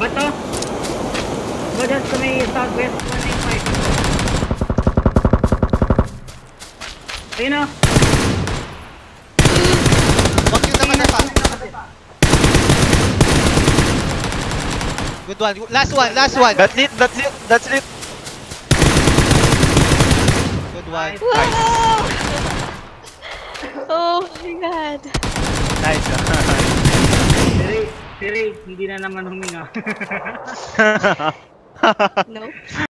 बताओ, वजह तुम्हें ये साथ वेस्ट करने पाई ना Good one. Last one. That's it. Good one. Nice. Oh my god. Nice. Siri, hindi na naman huminga. No.